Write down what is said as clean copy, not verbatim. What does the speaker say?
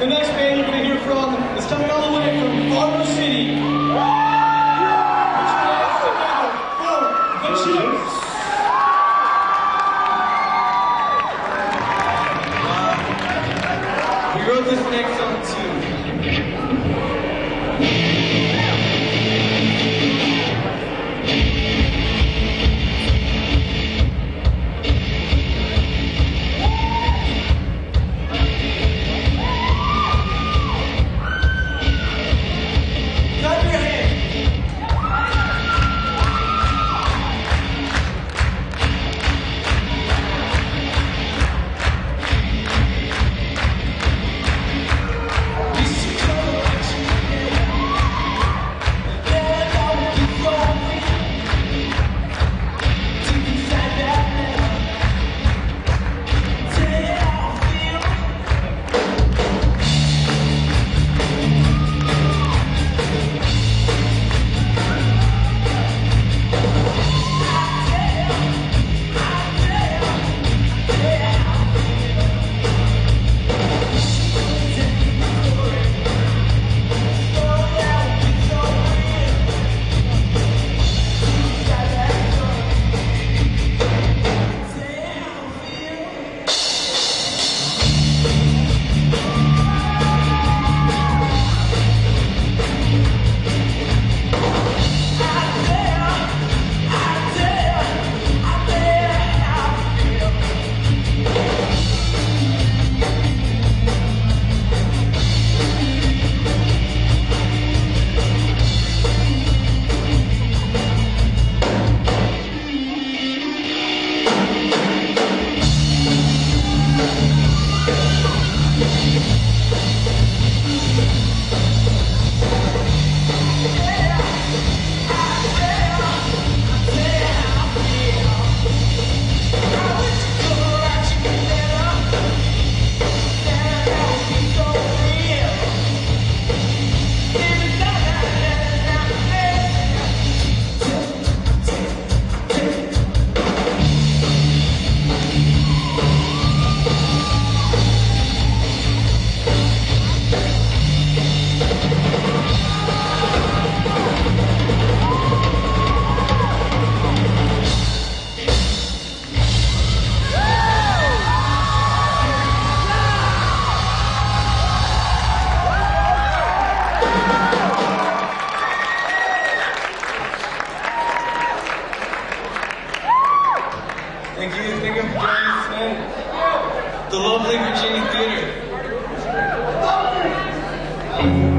The next band you're going to hear from is coming all the way from Farmer City. Put your hands together for the Chiefs. We wrote this next song too. Thank you for joining us tonight. The lovely Virginia Theater.